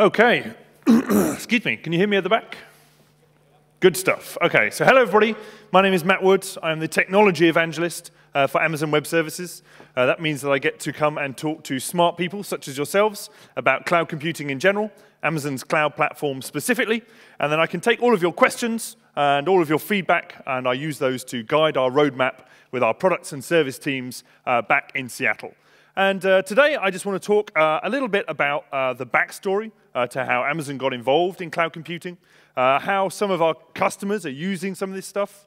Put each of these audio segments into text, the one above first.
Okay. Excuse me. Can you hear me at the back? Good stuff. Okay, so hello everybody. My name is Matt Wood. I'm the technology evangelist for Amazon Web Services. That means that I get to come and talk to smart people such as yourselves about cloud computing in general, Amazon's cloud platform specifically, and then I can take all of your questions and all of your feedback, and I use those to guide our roadmap with our products and service teams back in Seattle. And today, I just want to talk a little bit about the backstory to how Amazon got involved in cloud computing, how some of our customers are using some of this stuff,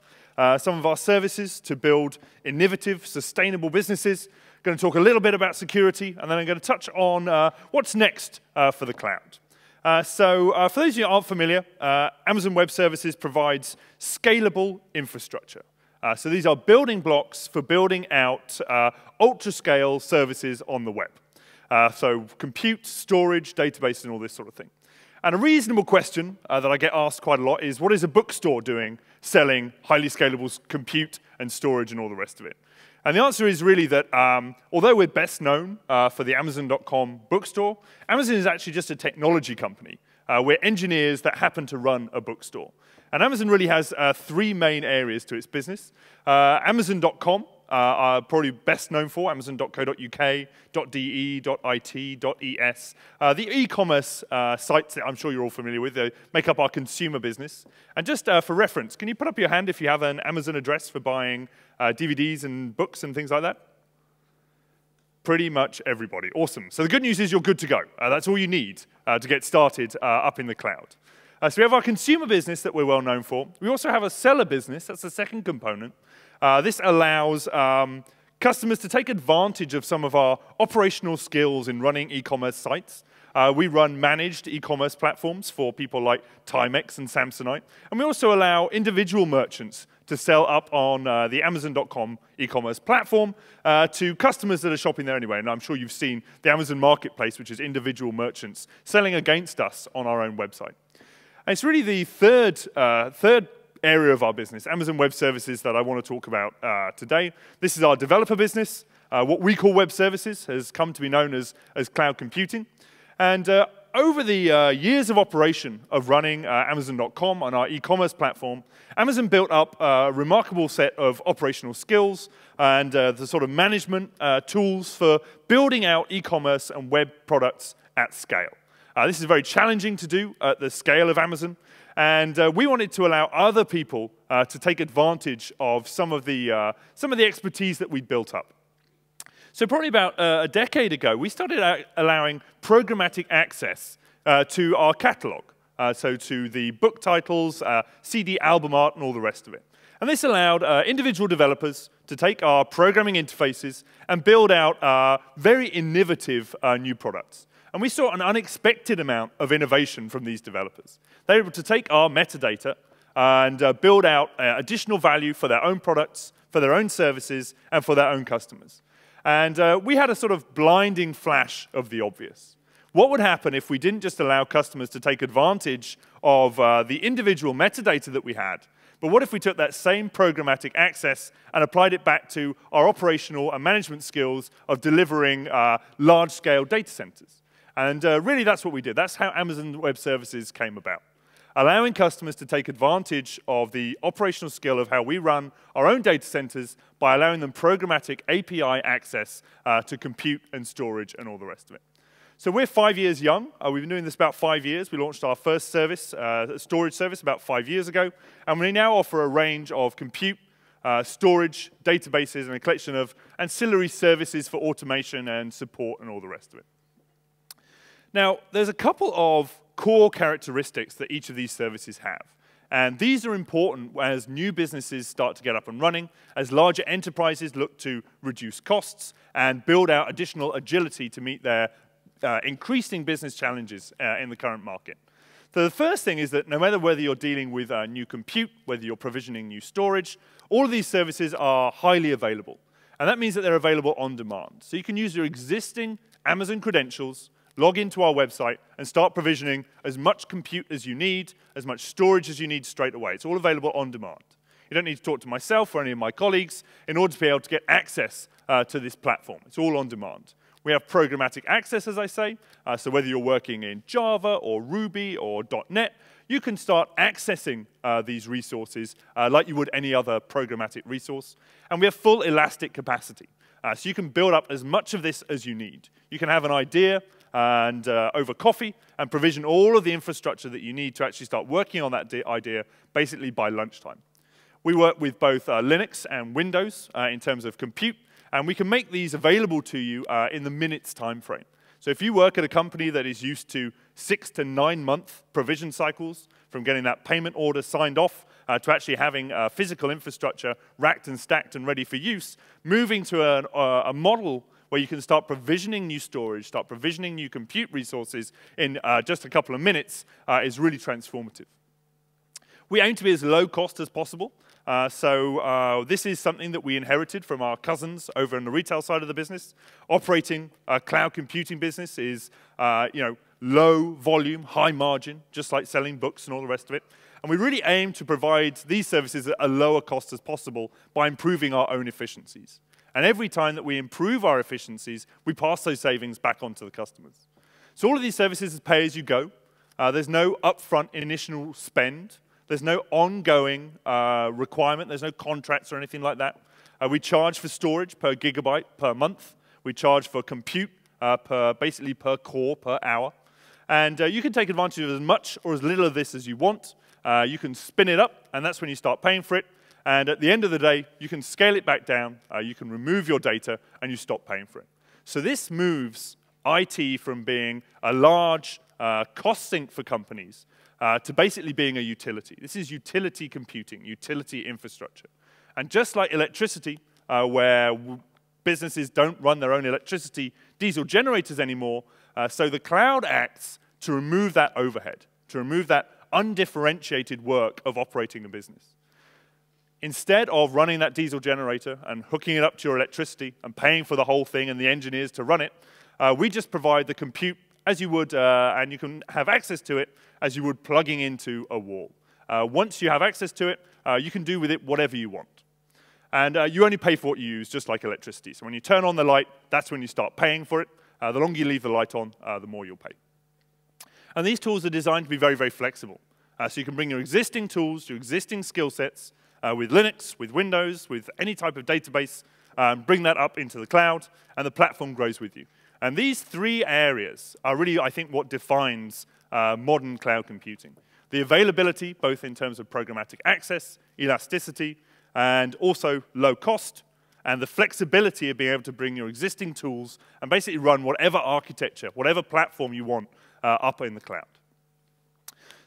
some of our services to build innovative, sustainable businesses. I'm going to talk a little bit about security, and then I'm going to touch on what's next for the cloud. So for those of you who aren't familiar, Amazon Web Services provides scalable infrastructure. So these are building blocks for building out ultra-scale services on the web. So compute, storage, database, and all this sort of thing. And a reasonable question that I get asked quite a lot is, what is a bookstore doing selling highly scalable compute and storage and all the rest of it? And the answer is really that although we're best known for the Amazon.com bookstore, Amazon is actually just a technology company. We're engineers that happen to run a bookstore. And Amazon really has three main areas to its business. Amazon.com are probably best known for, amazon.co.uk, .de, .it, .es. The e-commerce sites that I'm sure you're all familiar with, they make up our consumer business. And just for reference, can you put up your hand if you have an Amazon address for buying DVDs and books and things like that? Pretty much everybody. Awesome. So the good news is you're good to go. That's all you need to get started up in the cloud. So we have our consumer business that we're well known for. We also have a seller business. That's the second component. This allows customers to take advantage of some of our operational skills in running e-commerce sites. We run managed e-commerce platforms for people like Timex and Samsonite. And we also allow individual merchants to sell up on the Amazon.com e-commerce platform to customers that are shopping there anyway. And I'm sure you've seen the Amazon Marketplace, which is individual merchants selling against us on our own website. And it's really the third area of our business, Amazon Web Services, that I want to talk about today. This is our developer business. What we call web services has come to be known as cloud computing. And over the years of operation of running Amazon.com on our e-commerce platform, Amazon built up a remarkable set of operational skills and the sort of management tools for building out e-commerce and web products at scale. This is very challenging to do at the scale of Amazon, and we wanted to allow other people to take advantage of some of the expertise that we built up. So probably about a decade ago, we started out allowing programmatic access to our catalog, so to the book titles, CD album art, and all the rest of it. And this allowed individual developers to take our programming interfaces and build out very innovative new products. And we saw an unexpected amount of innovation from these developers. They were able to take our metadata and build out additional value for their own products, for their own services, and for their own customers. And we had a sort of blinding flash of the obvious. What would happen if we didn't just allow customers to take advantage of the individual metadata that we had, but what if we took that same programmatic access and applied it back to our operational and management skills of delivering large-scale data centers? And really, that's what we did. That's how Amazon Web Services came about, allowing customers to take advantage of the operational skill of how we run our own data centers by allowing them programmatic API access to compute and storage and all the rest of it. So we're 5 years young. We've been doing this about 5 years. We launched our first service, storage service, about 5 years ago. And we now offer a range of compute, storage, databases, and a collection of ancillary services for automation and support and all the rest of it. Now, there's a couple of core characteristics that each of these services have. And these are important as new businesses start to get up and running, as larger enterprises look to reduce costs and build out additional agility to meet their increasing business challenges in the current market. So the first thing is that no matter whether you're dealing with new compute, whether you're provisioning new storage, all of these services are highly available. And that means that they're available on demand. So you can use your existing Amazon credentials, log into our website, and start provisioning as much compute as you need, as much storage as you need straight away. It's all available on demand. You don't need to talk to myself or any of my colleagues in order to be able to get access to this platform. It's all on demand. We have programmatic access, as I say. So whether you're working in Java or Ruby or .NET, you can start accessing these resources like you would any other programmatic resource. And we have full elastic capacity. So you can build up as much of this as you need. You can have an idea and over coffee and provision all of the infrastructure that you need to actually start working on that idea basically by lunchtime. We work with both Linux and Windows in terms of compute, and we can make these available to you in the minutes time frame. So if you work at a company that is used to 6 to 9 month provision cycles, from getting that payment order signed off to actually having physical infrastructure racked and stacked and ready for use, moving to a model where you can start provisioning new storage, start provisioning new compute resources in just a couple of minutes is really transformative. We aim to be as low cost as possible. This is something that we inherited from our cousins over on the retail side of the business. Operating a cloud computing business is low volume, high margin, just like selling books and all the rest of it. And we really aim to provide these services at a lower cost as possible by improving our own efficiencies. And every time that we improve our efficiencies, we pass those savings back onto the customers. So all of these services is pay-as-you-go. There's no upfront initial spend. There's no ongoing requirement. There's no contracts or anything like that. We charge for storage per gigabyte per month. We charge for compute basically per core per hour. And you can take advantage of as much or as little of this as you want. You can spin it up, and that's when you start paying for it. And at the end of the day, you can scale it back down. You can remove your data, and you stop paying for it. So this moves IT from being a large cost sink for companies to basically being a utility. This is utility computing, utility infrastructure. And just like electricity, where businesses don't run their own electricity diesel generators anymore, so the cloud acts to remove that overhead, to remove that undifferentiated work of operating a business. Instead of running that diesel generator and hooking it up to your electricity and paying for the whole thing and the engineers to run it, we just provide the compute as you would, and you can have access to it as you would plugging into a wall. Once you have access to it, you can do with it whatever you want. And you only pay for what you use, just like electricity. So when you turn on the light, that's when you start paying for it. The longer you leave the light on, the more you'll pay. And these tools are designed to be very, very flexible. So you can bring your existing tools, your existing skill sets, with Linux, with Windows, with any type of database, bring that up into the cloud, and the platform grows with you. And these three areas are really, I think, what defines modern cloud computing. The availability, both in terms of programmatic access, elasticity, and also low cost, and the flexibility of being able to bring your existing tools and basically run whatever architecture, whatever platform you want up in the cloud.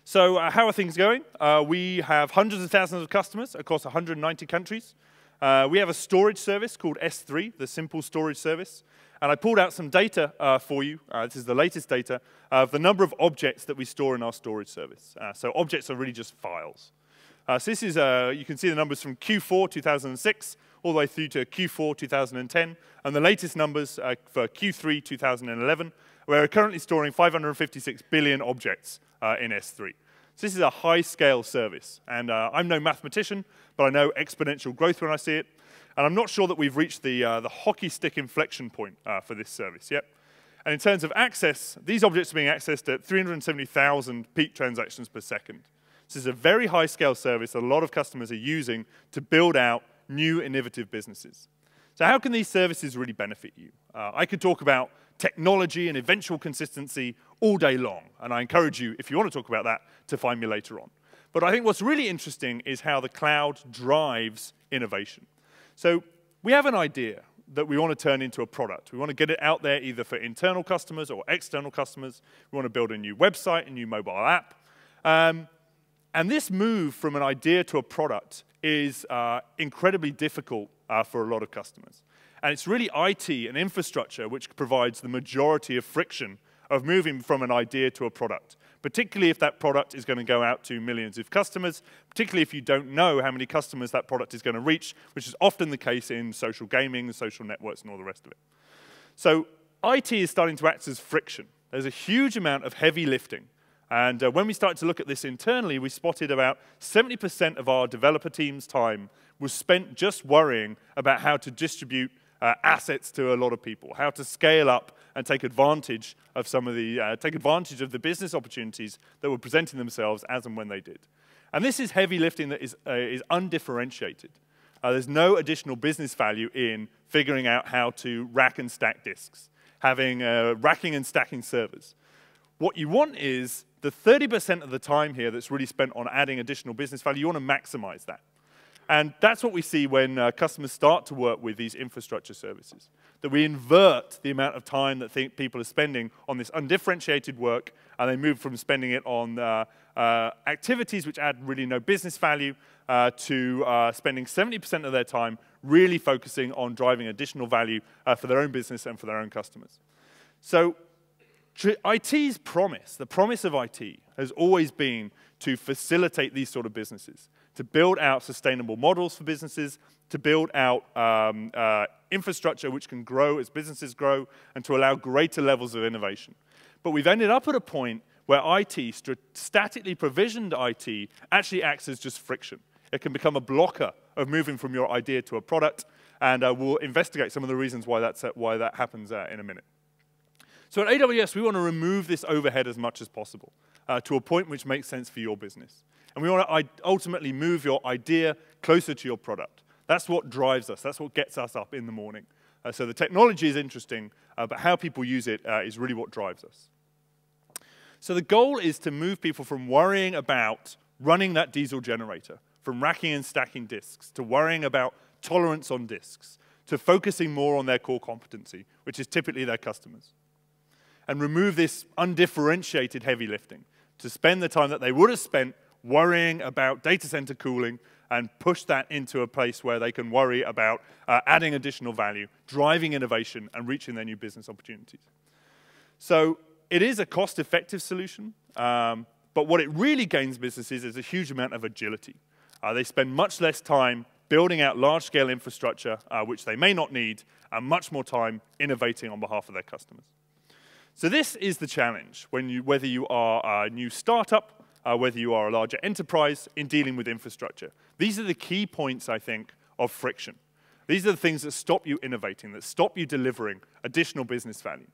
So how are things going? We have hundreds of thousands of customers across 190 countries. We have a storage service called S3, the Simple Storage Service. And I pulled out some data for you. This is the latest data of the number of objects that we store in our storage service. So objects are really just files. So this is, you can see the numbers from Q4 2006 all the way through to Q4 2010, and the latest numbers for Q3 2011, where we're currently storing 556 billion objects in S3. So this is a high-scale service, and I'm no mathematician, but I know exponential growth when I see it, and I'm not sure that we've reached the hockey stick inflection point for this service yet. And in terms of access, these objects are being accessed at 370,000 peak transactions per second. This is a very high-scale service that a lot of customers are using to build out new innovative businesses. So how can these services really benefit you? I could talk about technology and eventual consistency all day long, and I encourage you, if you want to talk about that, to find me later on. But I think what's really interesting is how the cloud drives innovation. So we have an idea that we want to turn into a product. We want to get it out there either for internal customers or external customers. We want to build a new website, a new mobile app. And this move from an idea to a product is incredibly difficult for a lot of customers. And it's really IT and infrastructure which provides the majority of friction of moving from an idea to a product, particularly if that product is going to go out to millions of customers, particularly if you don't know how many customers that product is going to reach, which is often the case in social gaming, social networks, and all the rest of it. So IT is starting to act as friction. There's a huge amount of heavy lifting. And when we started to look at this internally, we spotted about 70% of our developer team's time was spent just worrying about how to distribute assets to a lot of people, how to scale up and take advantage of some of the business opportunities that were presenting themselves as and when they did. And this is heavy lifting that is undifferentiated. There's no additional business value in figuring out how to rack and stack disks, having racking and stacking servers. What you want is the 30% of the time here that's really spent on adding additional business value. You want to maximize that. And that's what we see when customers start to work with these infrastructure services, that we invert the amount of time that people are spending on this undifferentiated work, and they move from spending it on activities which add really no business value to spending 70% of their time really focusing on driving additional value for their own business and for their own customers. So IT's promise, the promise of IT, has always been to facilitate these sort of businesses, to build out sustainable models for businesses, to build out infrastructure which can grow as businesses grow, and to allow greater levels of innovation. But we've ended up at a point where IT, statically provisioned IT, actually acts as just friction. It can become a blocker of moving from your idea to a product, and we'll investigate some of the reasons why, why that happens in a minute. So at AWS, we want to remove this overhead as much as possible to a point which makes sense for your business. And we want to ultimately move your idea closer to your product. That's what drives us. That's what gets us up in the morning. So the technology is interesting, but how people use it is really what drives us. So the goal is to move people from worrying about running that diesel generator, from racking and stacking disks, to worrying about tolerance on disks, to focusing more on their core competency, which is typically their customers. And remove this undifferentiated heavy lifting, to spend the time that they would have spent worrying about data center cooling, and push that into a place where they can worry about adding additional value, driving innovation, and reaching their new business opportunities. So it is a cost-effective solution, but what it really gains businesses is a huge amount of agility. They spend much less time building out large-scale infrastructure, which they may not need, and much more time innovating on behalf of their customers. So this is the challenge, when you, whether you are a new startup, whether you are a larger enterprise, in dealing with infrastructure. These are the key points, I think, of friction. These are the things that stop you innovating, that stop you delivering additional business value.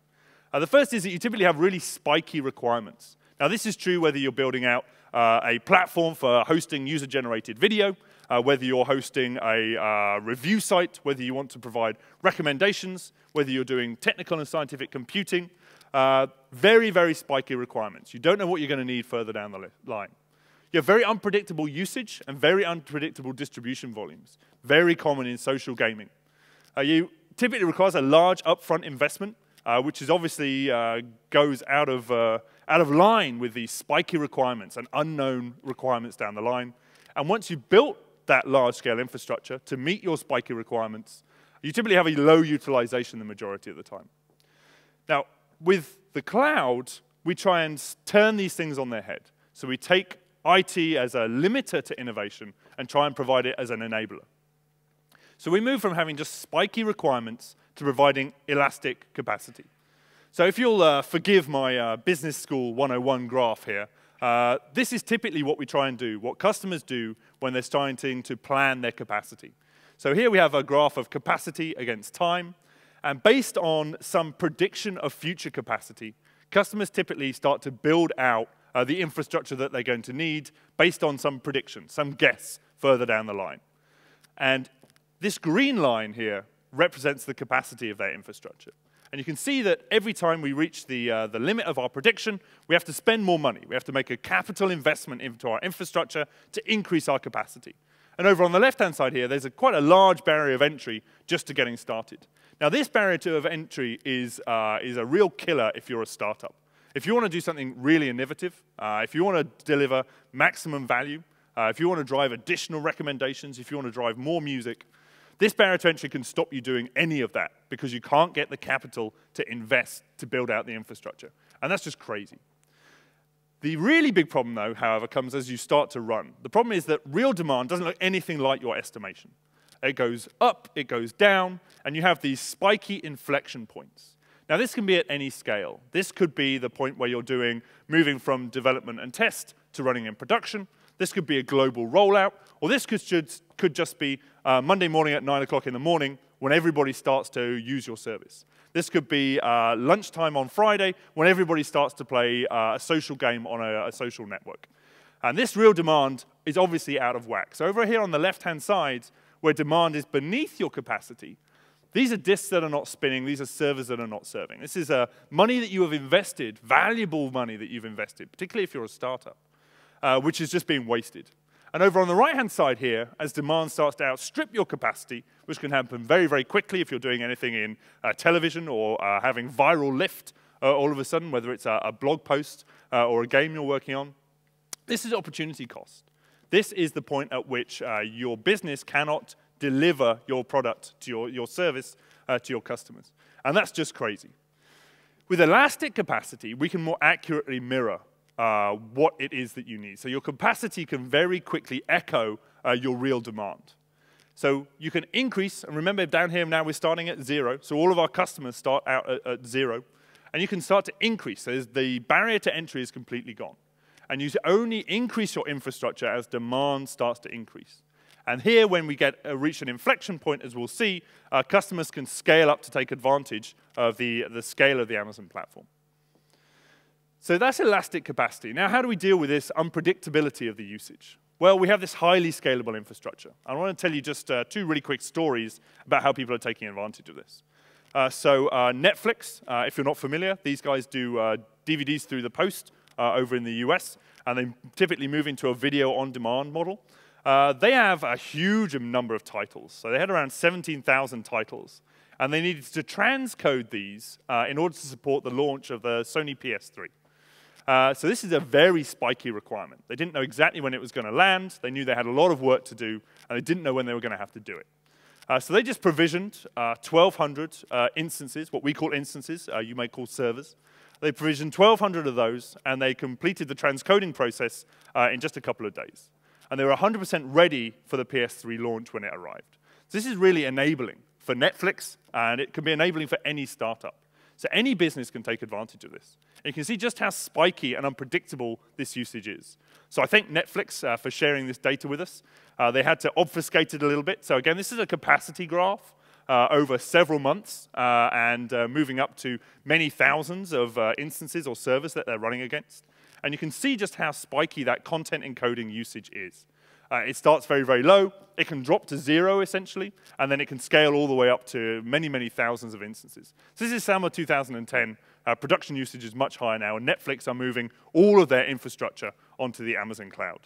The first is that you typically have really spiky requirements. Now, this is true whether you're building out a platform for hosting user-generated video, whether you're hosting a review site, whether you want to provide recommendations, whether you're doing technical and scientific computing. Very, very spiky requirements. You don't know what you're going to need further down the line. You have very unpredictable usage and very unpredictable distribution volumes, very common in social gaming. You typically requires a large upfront investment, which is obviously goes out of line with these spiky requirements and unknown requirements down the line. And once you've built that large-scale infrastructure to meet your spiky requirements, you typically have a low utilization the majority of the time. Now, with the cloud, we try and turn these things on their head. So we take IT as a limiter to innovation and try and provide it as an enabler. So we move from having just spiky requirements to providing elastic capacity. So if you'll forgive my business school 101 graph here, this is typically what we try and do, what customers do when they're starting to plan their capacity. So here we have a graph of capacity against time. And based on some prediction of future capacity, customers typically start to build out the infrastructure that they're going to need based on some prediction, some guess further down the line. And this green line here represents the capacity of their infrastructure. And you can see that every time we reach the limit of our prediction, we have to spend more money. We have to make a capital investment into our infrastructure to increase our capacity. And over on the left-hand side here, there's quite a large barrier of entry just to getting started. Now, this barrier of entry is a real killer if you're a startup. If you want to do something really innovative, if you want to deliver maximum value, if you want to drive additional recommendations, if you want to drive more music, this barrier to entry can stop you doing any of that because you can't get the capital to invest to build out the infrastructure. And that's just crazy. The really big problem, though, however, comes as you start to run. The problem is that real demand doesn't look anything like your estimation. It goes up, it goes down, and you have these spiky inflection points. Now, this can be at any scale. This could be the point where you're moving from development and test to running in production. This could be a global rollout, or this could just be Monday morning at 9 o'clock in the morning when everybody starts to use your service. This could be lunchtime on Friday when everybody starts to play a social game on a social network. And this real demand is obviously out of whack. So over here on the left-hand side, where demand is beneath your capacity, these are disks that are not spinning. These are servers that are not serving. This is money that you have invested, valuable money that you've invested, particularly if you're a startup, which is just being wasted. And over on the right-hand side here, as demand starts to outstrip your capacity, which can happen very, very quickly if you're doing anything in television or having viral lift all of a sudden, whether it's a blog post or a game you're working on, this is opportunity cost. This is the point at which your business cannot deliver your product to your service to your customers. And that's just crazy. With elastic capacity, we can more accurately mirror what it is that you need. So your capacity can very quickly echo your real demand. So you can increase, and remember down here now we're starting at 0, so all of our customers start out at 0, and you can start to increase. So the barrier to entry is completely gone. And you only increase your infrastructure as demand starts to increase. And here, when we reach an inflection point, as we'll see, customers can scale up to take advantage of the scale of the Amazon platform. So that's elastic capacity. Now, how do we deal with this unpredictability of the usage? Well, we have this highly scalable infrastructure. I want to tell you just two really quick stories about how people are taking advantage of this. Netflix, if you're not familiar, these guys do DVDs through the post over in the US, and they typically move into a video-on-demand model. They have a huge number of titles. So they had around 17,000 titles. And they needed to transcode these in order to support the launch of the Sony PS3. So this is a very spiky requirement. They didn't know exactly when it was going to land. They knew they had a lot of work to do, and they didn't know when they were going to have to do it. So they just provisioned 1,200 instances, what we call instances, you may call servers. They provisioned 1,200 of those, and they completed the transcoding process in just a couple of days. And they were 100% ready for the PS3 launch when it arrived. So this is really enabling for Netflix, and it can be enabling for any startup. So any business can take advantage of this. And you can see just how spiky and unpredictable this usage is. So I thank Netflix for sharing this data with us. They had to obfuscate it a little bit. So again, this is a capacity graph over several months and moving up to many thousands of instances or servers that they're running against. And you can see just how spiky that content encoding usage is. It starts very, very low. It can drop to 0, essentially. And then it can scale all the way up to many, many thousands of instances. So this is summer 2010. Production usage is much higher now. And Netflix are moving all of their infrastructure onto the Amazon cloud.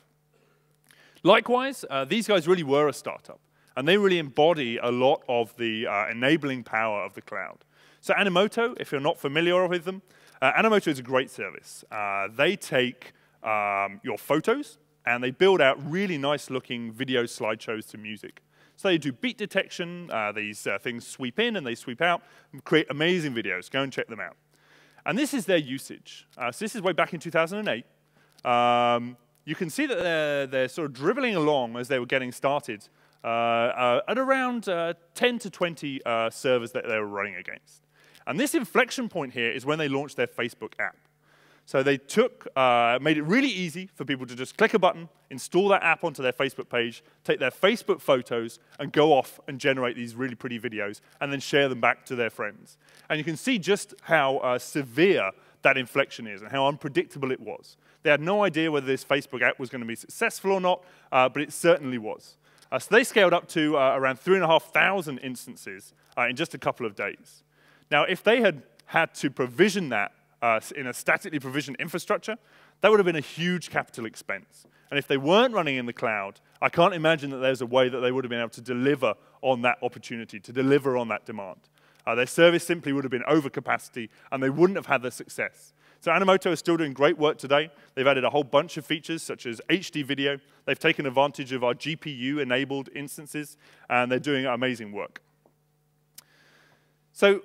Likewise, these guys really were a startup. And they really embody a lot of the enabling power of the cloud. So Animoto, if you're not familiar with them, Animoto is a great service. They take your photos, and they build out really nice-looking video slideshows to music. So they do beat detection. These things sweep in, and they sweep out, and create amazing videos. Go and check them out. And this is their usage. So this is way back in 2008. You can see that they're sort of dribbling along as they were getting started at around 10 to 20 servers that they were running against. And this inflection point here is when they launched their Facebook app. So they made it really easy for people to just click a button, install that app onto their Facebook page, take their Facebook photos, and go off and generate these really pretty videos, and then share them back to their friends. And you can see just how severe that inflection is and how unpredictable it was. They had no idea whether this Facebook app was going to be successful or not, but it certainly was. So they scaled up to around 3,500 instances in just a couple of days. Now, if they had had to provision that in a statically provisioned infrastructure, that would have been a huge capital expense. And if they weren't running in the cloud, I can't imagine that there's a way that they would have been able to deliver on that opportunity, to deliver on that demand. Their service simply would have been over capacity, and they wouldn't have had the success. So Animoto is still doing great work today. They've added a whole bunch of features, such as HD video. They've taken advantage of our GPU-enabled instances, and they're doing amazing work. So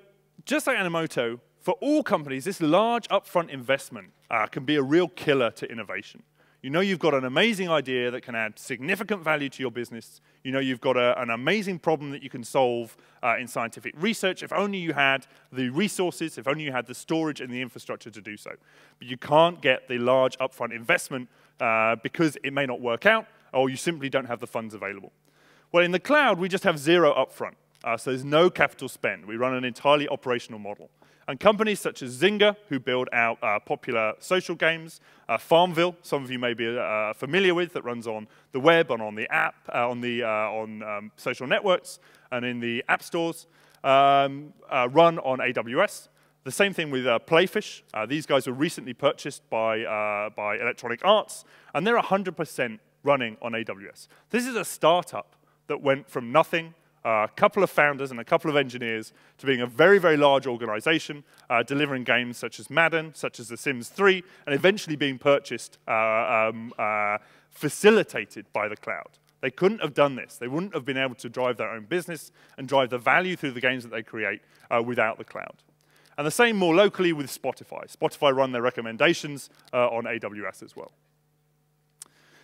just like Animoto, for all companies, this large upfront investment can be a real killer to innovation. You know you've got an amazing idea that can add significant value to your business. You know you've got an amazing problem that you can solve in scientific research, if only you had the resources, if only you had the storage and the infrastructure to do so. But you can't get the large upfront investment because it may not work out, or you simply don't have the funds available. Well, in the cloud, we just have 0 upfront. So there's no capital spend. We run an entirely operational model. And companies such as Zynga, who build out popular social games, FarmVille, some of you may be familiar with, that runs on the web and on the app, on social networks and in the app stores, run on AWS. The same thing with Playfish. These guys were recently purchased by Electronic Arts, and they're 100% running on AWS. This is a startup that went from nothing, a couple of founders and a couple of engineers, to being a very, very large organization, delivering games such as Madden, such as The Sims 3, and eventually being purchased, facilitated by the cloud. They couldn't have done this. They wouldn't have been able to drive their own business and drive the value through the games that they create without the cloud. And the same more locally with Spotify. Spotify run their recommendations on AWS as well.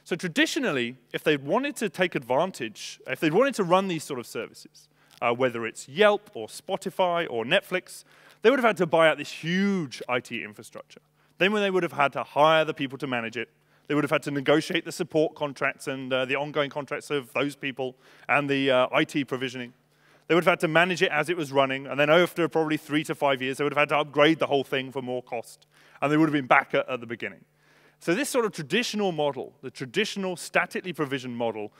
So traditionally, if they wanted to take advantage, if they wanted to run these sort of services, whether it's Yelp or Spotify or Netflix, they would have had to buy out this huge IT infrastructure. Then they would have had to hire the people to manage it. They would have had to negotiate the support contracts and the ongoing contracts of those people and the IT provisioning. They would have had to manage it as it was running, and then after probably 3 to 5 years, they would have had to upgrade the whole thing for more cost, and they would have been back at the beginning. So this sort of traditional model, the traditional statically provisioned model,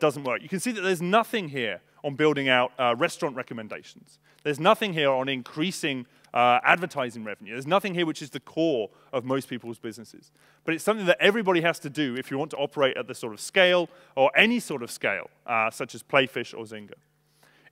doesn't work. You can see that there's nothing here on building out restaurant recommendations. There's nothing here on increasing advertising revenue. There's nothing here which is the core of most people's businesses. But it's something that everybody has to do if you want to operate at the sort of scale, or any sort of scale, such as Playfish or Zynga.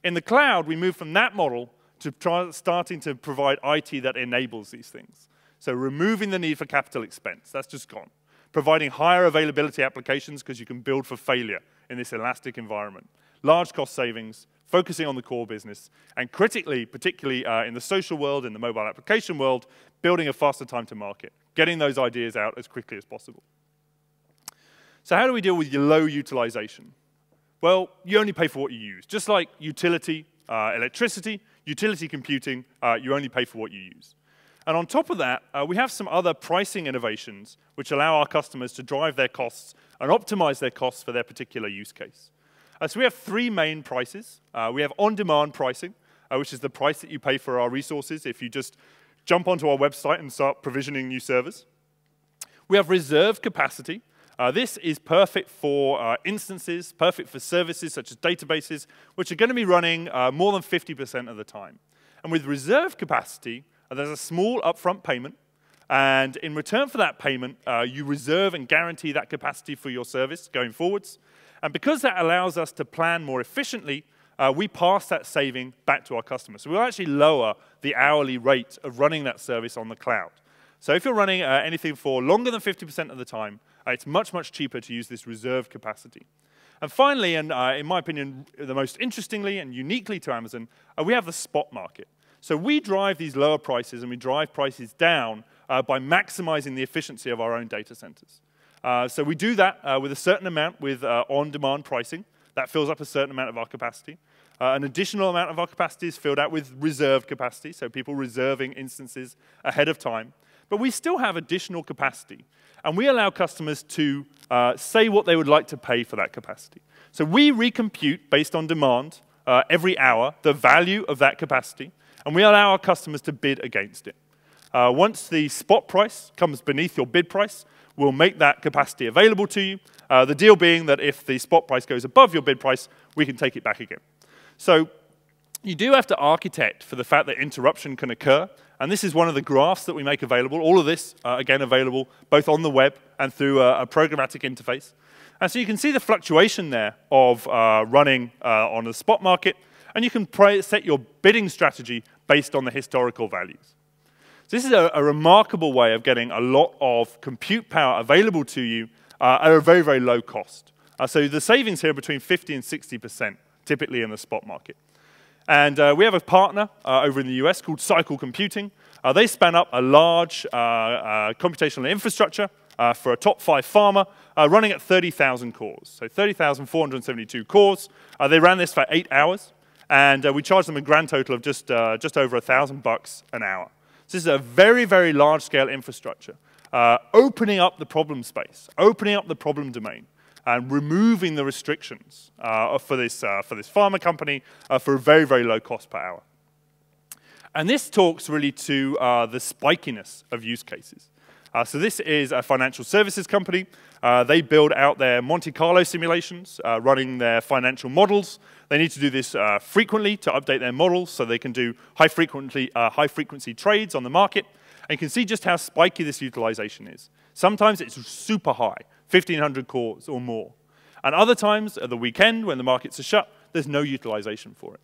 In the cloud, we move from that model to starting to provide IT that enables these things. So removing the need for capital expense, that's just gone. Providing higher availability applications because you can build for failure in this elastic environment. Large cost savings, focusing on the core business, and critically, particularly in the social world, in the mobile application world, building a faster time to market, getting those ideas out as quickly as possible. So how do we deal with your low utilization? Well, you only pay for what you use. Just like utility, electricity, utility computing, you only pay for what you use. And on top of that, we have some other pricing innovations which allow our customers to drive their costs and optimize their costs for their particular use case. So we have three main prices. We have on-demand pricing, which is the price that you pay for our resources if you just jump onto our website and start provisioning new servers. We have reserved capacity. This is perfect for instances, perfect for services such as databases, which are going to be running more than 50% of the time. And with reserved capacity, there's a small upfront payment, and in return for that payment, you reserve and guarantee that capacity for your service going forwards. And because that allows us to plan more efficiently, we pass that saving back to our customers. So we'll actually lower the hourly rate of running that service on the cloud. So if you're running anything for longer than 50% of the time, it's much, much cheaper to use this reserved capacity. And finally, and in my opinion, the most interestingly and uniquely to Amazon, we have the spot market. So we drive these lower prices, and we drive prices down by maximizing the efficiency of our own data centers. So we do that with a certain amount with on-demand pricing. That fills up a certain amount of our capacity. An additional amount of our capacity is filled out with reserved capacity, so people reserving instances ahead of time. But we still have additional capacity, and we allow customers to say what they would like to pay for that capacity. So we recompute, based on demand, every hour, the value of that capacity, and we allow our customers to bid against it. Once the spot price comes beneath your bid price, we'll make that capacity available to you, the deal being that if the spot price goes above your bid price, we can take it back again. So you do have to architect for the fact that interruption can occur, and this is one of the graphs that we make available. All of this, again, available both on the web and through a programmatic interface. And so you can see the fluctuation there of running on the spot market, and you can set your bidding strategy based on the historical values. So this is a remarkable way of getting a lot of compute power available to you at a very, very low cost. So the savings here are between 50 and 60%, typically in the spot market. And we have a partner over in the US called Cycle Computing. They span up a large computational infrastructure for a top 5 farmer running at 30,000 cores. So 30,472 cores. They ran this for 8 hours. And we charge them a grand total of just over $1,000 an hour. So this is a very, very large-scale infrastructure, opening up the problem space, opening up the problem domain. and removing the restrictions for this pharma company for a very, very low cost per hour. And this talks really to the spikiness of use cases. So this is a financial services company. They build out their Monte Carlo simulations, running their financial models. They need to do this frequently to update their models so they can do high frequency trades on the market. And you can see just how spiky this utilization is. Sometimes it's super high, 1,500 cores or more. And other times, at the weekend, when the markets are shut, there's no utilization for it.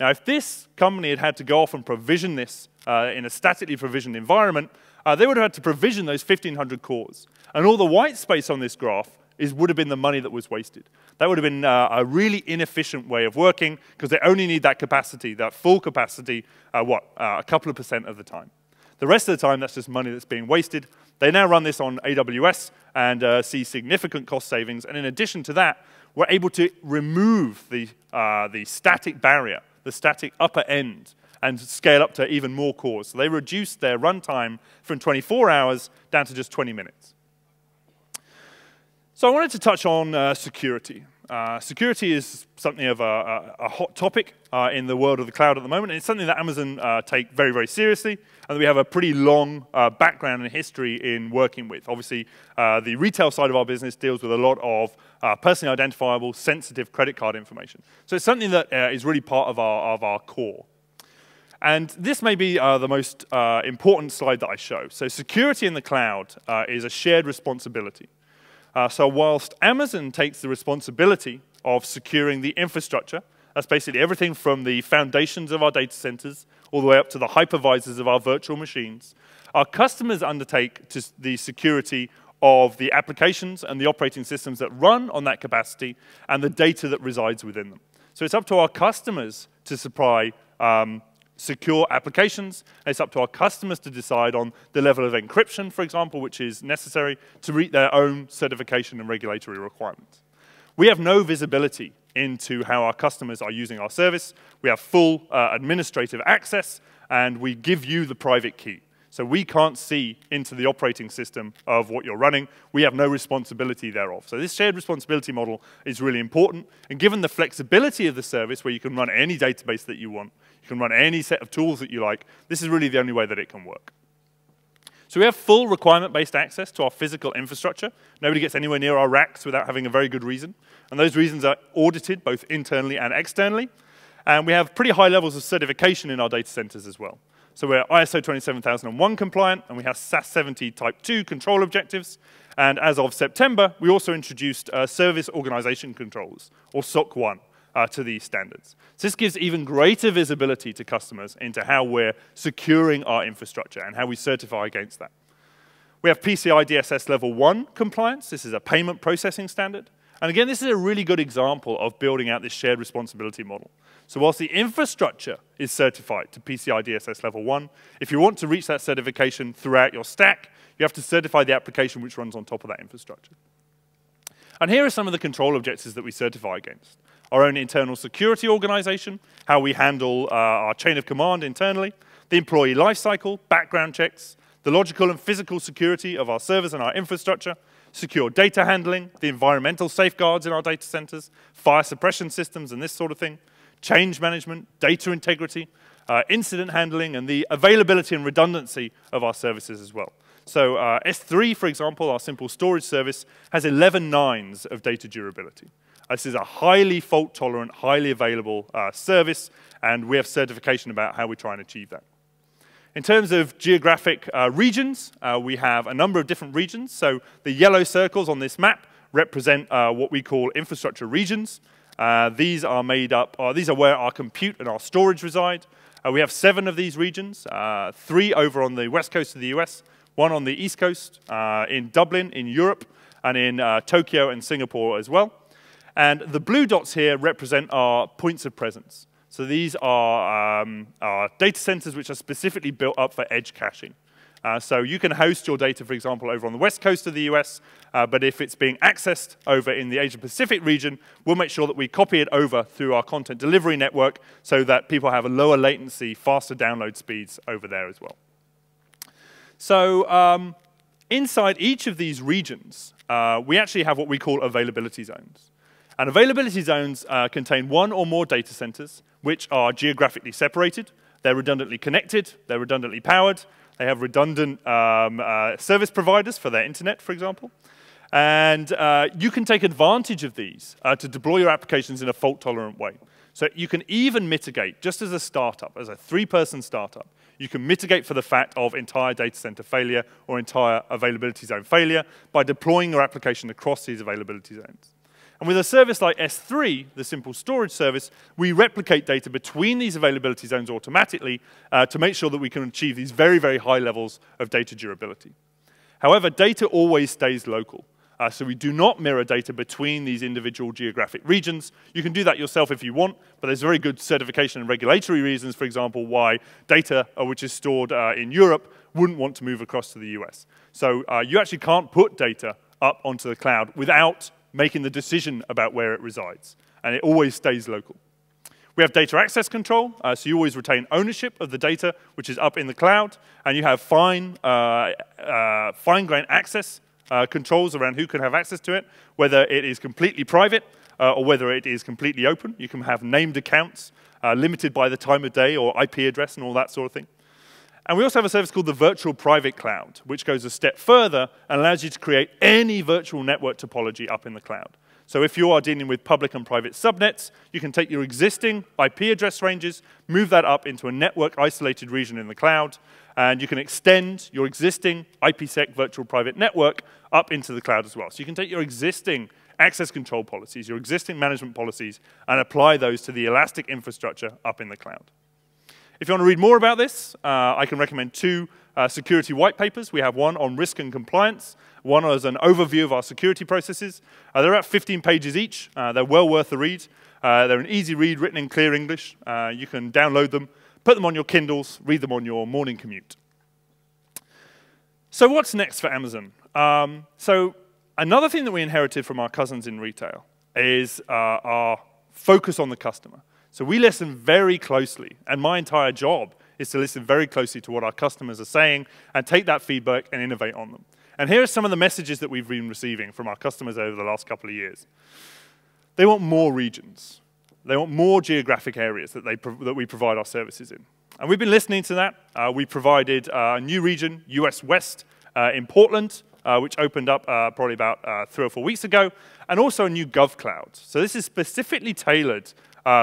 Now, if this company had to go off and provision this in a statically provisioned environment, they would have had to provision those 1,500 cores. And all the white space on this graph would have been the money that was wasted. That would have been a really inefficient way of working, because they only need that capacity, that full capacity, a couple of percent of the time. The rest of the time, that's just money that's being wasted. They now run this on AWS and see significant cost savings. And in addition to that, we're able to remove the static barrier, the static upper end, and scale up to even more cores. So they reduced their runtime from 24 hours down to just 20 minutes. So I wanted to touch on security. Security is something of a hot topic in the world of the cloud at the moment, and it's something that Amazon take very, very seriously, and we have a pretty long background and history in working with. Obviously, the retail side of our business deals with a lot of personally identifiable, sensitive credit card information. So it's something that is really part of our core. And this may be the most important slide that I show. So security in the cloud is a shared responsibility. So whilst Amazon takes the responsibility of securing the infrastructure, that's basically everything from the foundations of our data centers all the way up to the hypervisors of our virtual machines, our customers undertake the security of the applications and the operating systems that run on that capacity and the data that resides within them. So it's up to our customers to supply secure applications. It's up to our customers to decide on the level of encryption, for example, which is necessary to meet their own certification and regulatory requirements. We have no visibility into how our customers are using our service. We have full administrative access, and we give you the private key. So we can't see into the operating system of what you're running. We have no responsibility thereof. So this shared responsibility model is really important. And given the flexibility of the service, where you can run any database that you want, you can run any set of tools that you like, this is really the only way that it can work. So we have full requirement-based access to our physical infrastructure. Nobody gets anywhere near our racks without having a very good reason. And those reasons are audited both internally and externally. And we have pretty high levels of certification in our data centers as well. So we're ISO 27001 compliant, and we have SAS 70 Type 2 control objectives. And as of September, we also introduced service organization controls, or SOC 1. To these standards. So this gives even greater visibility to customers into how we're securing our infrastructure and how we certify against that. We have PCI DSS Level 1 compliance. This is a payment processing standard. And again, this is a really good example of building out this shared responsibility model. So whilst the infrastructure is certified to PCI DSS Level 1, if you want to reach that certification throughout your stack, you have to certify the application which runs on top of that infrastructure. And here are some of the control objectives that we certify against. Our own internal security organization, how we handle our chain of command internally, the employee lifecycle, background checks, the logical and physical security of our servers and our infrastructure, secure data handling, the environmental safeguards in our data centers, fire suppression systems and this sort of thing, change management, data integrity, incident handling, and the availability and redundancy of our services as well. So S3, for example, our Simple Storage Service, has 11 nines of data durability. This is a highly fault-tolerant, highly available service, and we have certification about how we try and achieve that. In terms of geographic regions, we have a number of different regions. So the yellow circles on this map represent what we call infrastructure regions. These are made up, these are where our compute and our storage reside. We have 7 of these regions, 3 over on the west coast of the US, 1 on the east coast, in Dublin, in Europe, and in Tokyo and Singapore as well. And the blue dots here represent our points of presence. So these are our data centers which are specifically built up for edge caching. So you can host your data, for example, over on the west coast of the US, but if it's being accessed over in the Asia-Pacific region, we'll make sure that we copy it over through our content delivery network so that people have a lower latency, faster download speeds over there as well. So inside each of these regions, we actually have what we call availability zones. And availability zones contain one or more data centers, which are geographically separated, they're redundantly connected, they're redundantly powered, they have redundant service providers for their internet, for example. And you can take advantage of these to deploy your applications in a fault-tolerant way. So you can even mitigate, just as a startup, as a three-person startup, you can mitigate for the fact of entire data center failure or entire availability zone failure by deploying your application across these availability zones. And with a service like S3, the Simple Storage Service, we replicate data between these availability zones automatically to make sure that we can achieve these very, very high levels of data durability. However, data always stays local. So we do not mirror data between these individual geographic regions. You can do that yourself if you want, but there's very good certification and regulatory reasons, for example, why data which is stored in Europe wouldn't want to move across to the US. So you actually can't put data up onto the cloud without making the decision about where it resides, and it always stays local. We have data access control, so you always retain ownership of the data which is up in the cloud, and you have fine-grained access controls around who can have access to it, whether it is completely private or whether it is completely open. You can have named accounts, limited by the time of day or IP address and all that sort of thing. And we also have a service called the Virtual Private Cloud, which goes a step further and allows you to create any virtual network topology up in the cloud. So if you are dealing with public and private subnets, you can take your existing IP address ranges, move that up into a network-isolated region in the cloud, and you can extend your existing IPsec virtual private network up into the cloud as well. So you can take your existing access control policies, your existing management policies, and apply those to the elastic infrastructure up in the cloud. If you want to read more about this, I can recommend two security white papers. We have one on risk and compliance, one is an overview of our security processes. They're about 15 pages each. They're well worth a read. They're an easy read written in clear English. You can download them, put them on your Kindles, read them on your morning commute. So what's next for Amazon? So another thing that we inherited from our cousins in retail is our focus on the customer. So we listen very closely, and my entire job is to listen very closely to what our customers are saying and take that feedback and innovate on them. And here are some of the messages that we've been receiving from our customers over the last couple of years. They want more regions. They want more geographic areas that we provide our services in. And we've been listening to that. We provided a new region, US West, in Portland, which opened up probably about 3 or 4 weeks ago, and also a new GovCloud. So this is specifically tailored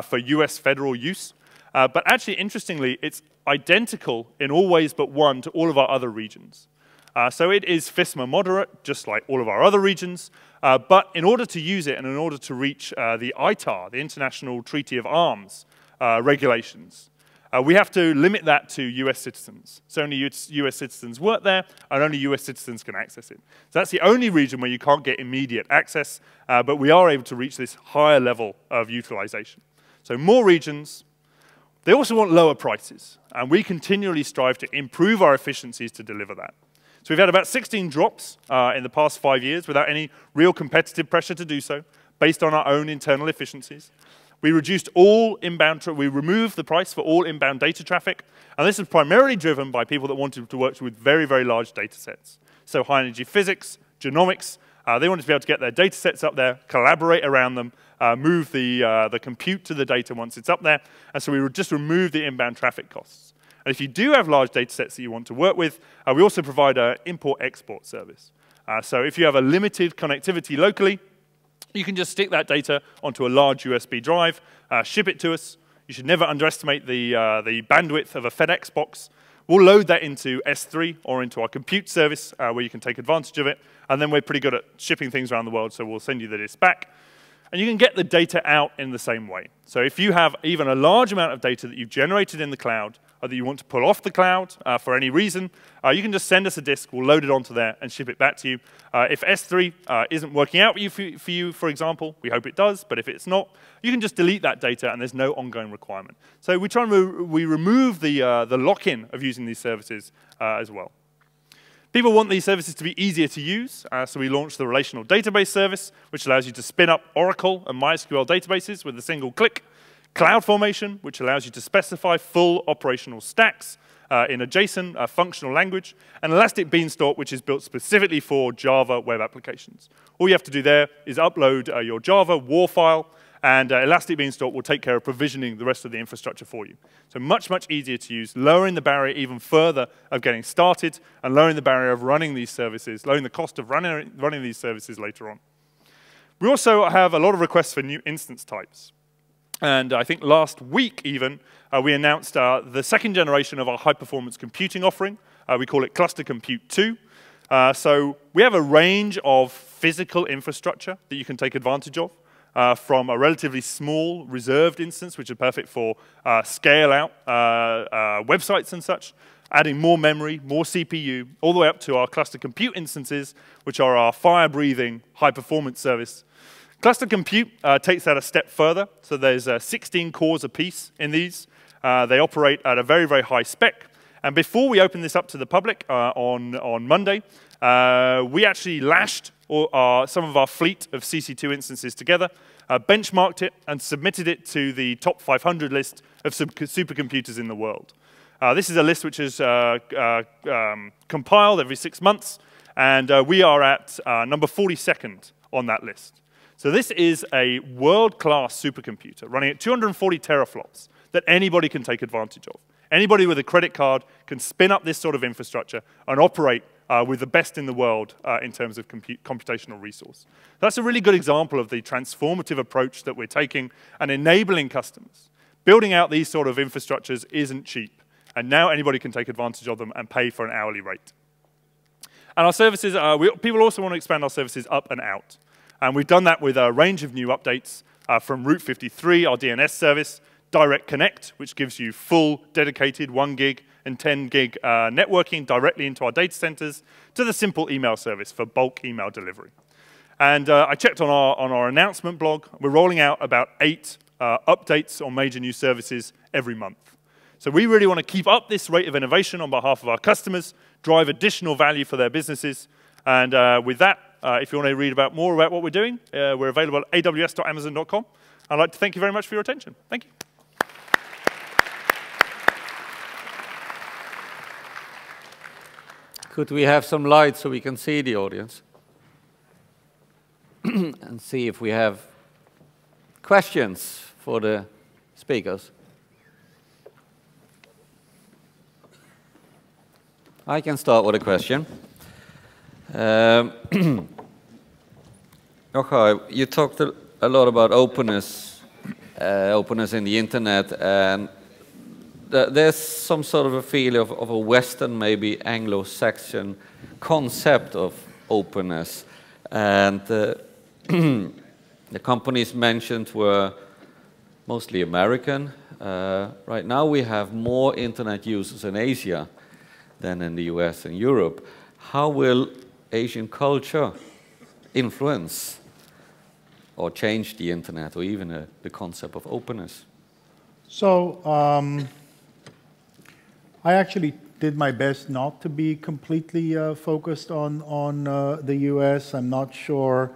for US federal use. But actually, interestingly, it's identical in all ways but one to all of our other regions. So it is FISMA moderate, just like all of our other regions. But in order to use it and in order to reach the ITAR, the International Treaty of Arms regulations, we have to limit that to US citizens. So only US citizens work there, and only US citizens can access it. So that's the only region where you can't get immediate access, but we are able to reach this higher level of utilization. So more regions. They also want lower prices, and we continually strive to improve our efficiencies to deliver that. So we've had about 16 drops in the past 5 years without any real competitive pressure to do so, based on our own internal efficiencies. We reduced all inbound, we removed the price for all inbound data traffic, and this is primarily driven by people that wanted to work with very, very large data sets. So high-energy physics, genomics, they wanted to be able to get their data sets up there, collaborate around them, move the compute to the data once it's up there, and so we would just remove the inbound traffic costs. And if you do have large data sets that you want to work with, we also provide an import-export service. So if you have a limited connectivity locally, you can just stick that data onto a large USB drive, ship it to us. You should never underestimate the bandwidth of a FedEx box. We'll load that into S3 or into our compute service where you can take advantage of it. And then we're pretty good at shipping things around the world, so we'll send you the disk back. And you can get the data out in the same way. So if you have even a large amount of data that you've generated in the cloud or that you want to pull off the cloud for any reason, you can just send us a disk, we'll load it onto there and ship it back to you. If S3 isn't working out for you, for example, we hope it does, but if it's not, you can just delete that data and there's no ongoing requirement. So we try and remove the lock-in of using these services as well. People want these services to be easier to use, so we launched the Relational Database Service, which allows you to spin up Oracle and MySQL databases with a single click, CloudFormation, which allows you to specify full operational stacks in a JSON functional language, and Elastic Beanstalk, which is built specifically for Java web applications. All you have to do there is upload your Java WAR file, and Elastic Beanstalk will take care of provisioning the rest of the infrastructure for you. So much, much easier to use, lowering the barrier even further of getting started, and lowering the barrier of running these services, lowering the cost of running these services later on. We also have a lot of requests for new instance types. And I think last week, even, we announced the second generation of our high-performance computing offering. We call it Cluster Compute 2. So we have a range of physical infrastructure that you can take advantage of, from a relatively small reserved instance, which are perfect for scale-out websites and such, adding more memory, more CPU, all the way up to our Cluster Compute instances, which are our fire-breathing, high-performance service. Cluster Compute takes that a step further. So there's 16 cores apiece in these. They operate at a very, very high spec. And before we open this up to the public on Monday, we actually lashed some of our fleet of CC2 instances together, benchmarked it, and submitted it to the top 500 list of supercomputers in the world. This is a list which is compiled every 6 months, and we are at number 42nd on that list. So this is a world-class supercomputer running at 240 teraflops that anybody can take advantage of. Anybody with a credit card can spin up this sort of infrastructure and operate with the best in the world in terms of computational resource. That's a really good example of the transformative approach that we're taking and enabling customers. Building out these sort of infrastructures isn't cheap, and now anybody can take advantage of them and pay for an hourly rate. And our services, people also want to expand our services up and out. And we've done that with a range of new updates from Route 53, our DNS service, Direct Connect, which gives you full, dedicated 1 gig and 10 gig networking directly into our data centers, to the Simple Email service for bulk email delivery. And I checked on our announcement blog. We're rolling out about 8 updates on major new services every month. So we really want to keep up this rate of innovation on behalf of our customers, drive additional value for their businesses, and with that, if you want to read about more about what we're doing, we're available at aws.amazon.com. I'd like to thank you very much for your attention. Thank you. Could we have some lights so we can see the audience? And see if we have questions for the speakers. I can start with a question. Okay, you talked a lot about openness, openness in the internet, and there's some sort of a feel of a Western, maybe Anglo-Saxon concept of openness, and the companies mentioned were mostly American. Right now, we have more internet users in Asia than in the US and Europe. How will Asian culture influence or change the internet, or even the concept of openness? So I actually did my best not to be completely focused on the US. I'm not sure.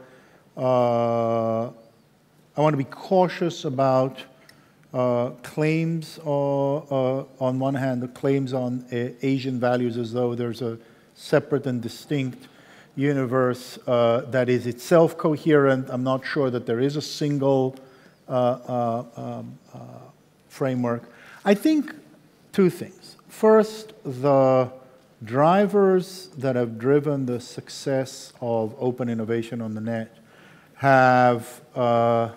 I want to be cautious about claims, on one hand, the claims on Asian values as though there's a separate and distinct universe that is itself coherent. I'm not sure that there is a single framework. I think two things. First, the drivers that have driven the success of open innovation on the net have their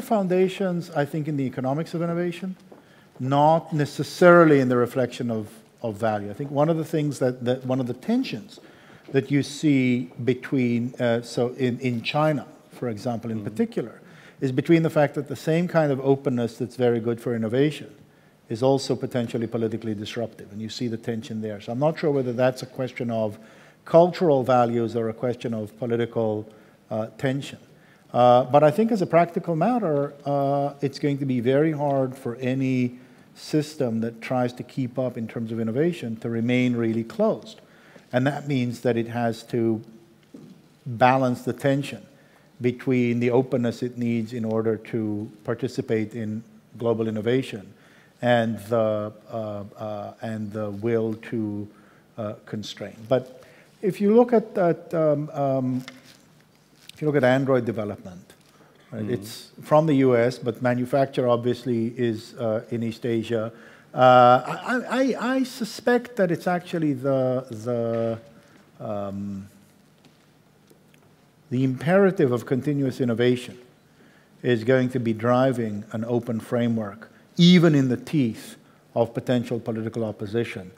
foundations, I think, in the economics of innovation, not necessarily in the reflection of value. I think one of the things that one of the tensions that you see between, so in China, for example, in particular, is between the fact that the same kind of openness that's very good for innovation is also potentially politically disruptive, and you see the tension there. So I'm not sure whether that's a question of cultural values or a question of political tension. But I think as a practical matter, it's going to be very hard for any system that tries to keep up in terms of innovation to remain really closed. And that means that it has to balance the tension between the openness it needs in order to participate in global innovation and the will to constrain. But if you look at that, if you look at Android development, right, it's from the US, but manufacture obviously is in East Asia. I suspect that it's actually the imperative of continuous innovation is going to be driving an open framework, even in the teeth of potential political opposition.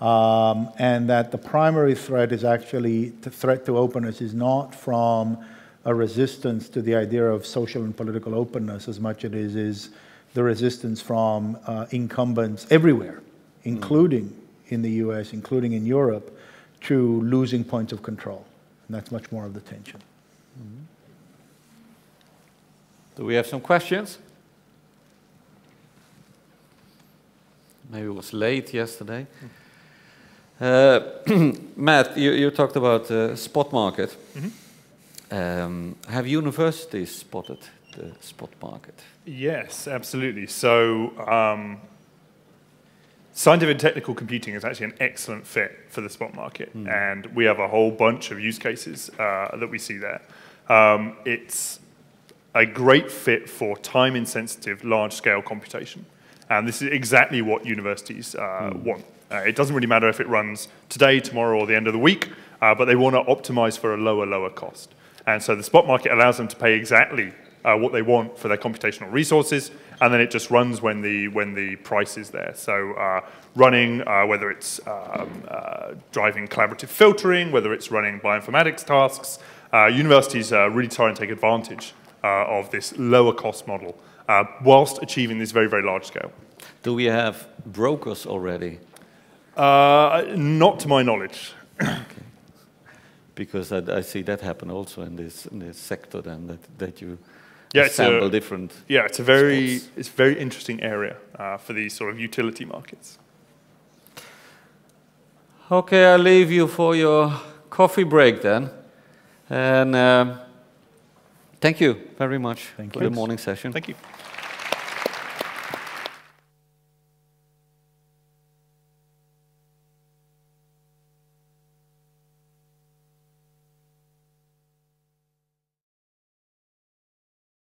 And that the primary threat is actually, the threat to openness is not from a resistance to the idea of social and political openness as much as it is the resistance from incumbents everywhere, including in the US, including in Europe, to losing points of control. And that's much more of the tension. Do we have some questions? Maybe it was late yesterday. Matt, you talked about spot market. Have universities spotted the spot market? Yes, absolutely. So scientific and technical computing is actually an excellent fit for the spot market. And we have a whole bunch of use cases that we see there. It's a great fit for time-insensitive, large-scale computation. And this is exactly what universities want. It doesn't really matter if it runs today, tomorrow, or the end of the week, but they want to optimize for a lower cost. And so the spot market allows them to pay exactly what they want for their computational resources, and then it just runs when the price is there. So running, whether it's driving collaborative filtering, whether it's running bioinformatics tasks, universities really try and take advantage of this lower cost model whilst achieving this very, very large scale. Do we have brokers already? Not to my knowledge. Okay. Because I see that happen also in this sector, then, that you assemble different spots. Yeah, it's a very interesting area for these sort of utility markets. Okay, I'll leave you for your coffee break then. And thank you very much for the morning session. Thank you.